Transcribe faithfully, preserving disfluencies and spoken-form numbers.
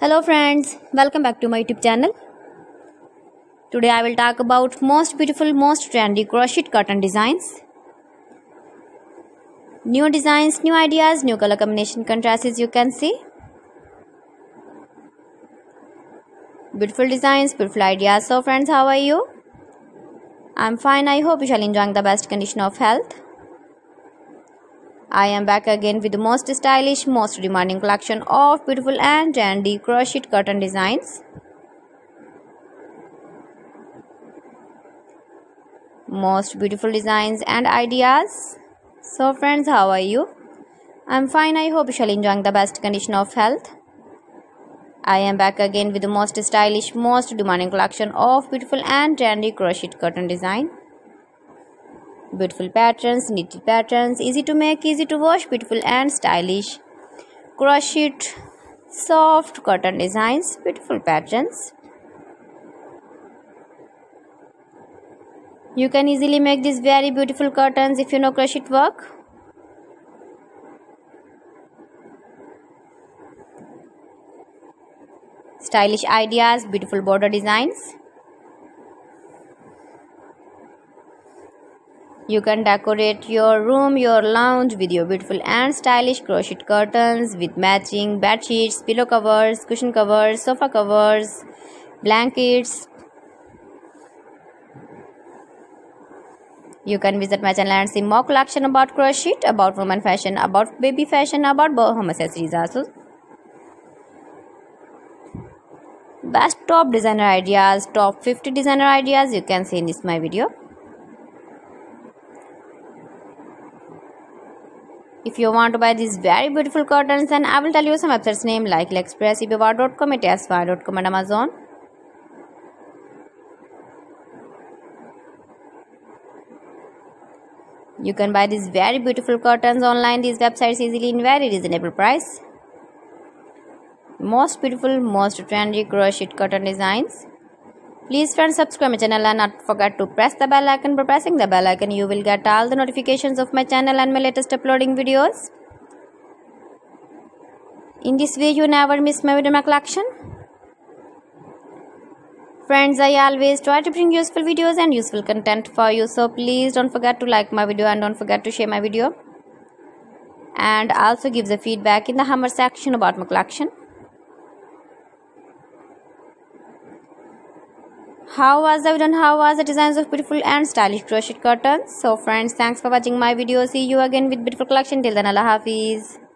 Hello friends, welcome back to my YouTube channel. Today I will talk about most beautiful, most trendy crochet curtain designs. New designs, new ideas, new color combination, contrasts as you can see. Beautiful designs, beautiful ideas. So friends, how are you? I am fine. I hope you shall enjoying the best condition of health. I am back again with the most stylish, most demanding collection of beautiful and trendy crochet curtain designs. Most beautiful designs and ideas. So friends, how are you? I am fine. I hope you shall enjoying the best condition of health. I am back again with the most stylish, most demanding collection of beautiful and trendy crochet curtain design. Beautiful patterns, knitted patterns, easy to make, easy to wash, beautiful and stylish crochet soft curtain designs, beautiful patterns. You can easily make these very beautiful curtains if you know crochet work. Stylish ideas, beautiful border designs. You can decorate your room, your lounge with your beautiful and stylish crochet curtains with matching bed sheets, pillow covers, cushion covers, sofa covers, blankets. You can visit my channel and see more collection about crochet, about woman fashion, about baby fashion, about home accessories also. Best top designer ideas, top fifty designer ideas you can see in this my video. If you want to buy these very beautiful curtains, then I will tell you some websites name like Aliexpress, ebay dot com, etsy dot com and Amazon. You can buy these very beautiful curtains online, these websites easily in very reasonable price. Most beautiful, most trendy crochet curtain designs. Please friends, subscribe my channel and not forget to press the bell icon. By pressing the bell icon, you will get all the notifications of my channel and my latest uploading videos. In this way, you never miss my video, my collection. Friends, I always try to bring useful videos and useful content for you. So please don't forget to like my video and don't forget to share my video. And also give the feedback in the comment section about my collection. How was the video and how was the designs of beautiful and stylish crochet curtains? So friends, thanks for watching my video. See you again with beautiful collection. Till then, Allah Hafiz.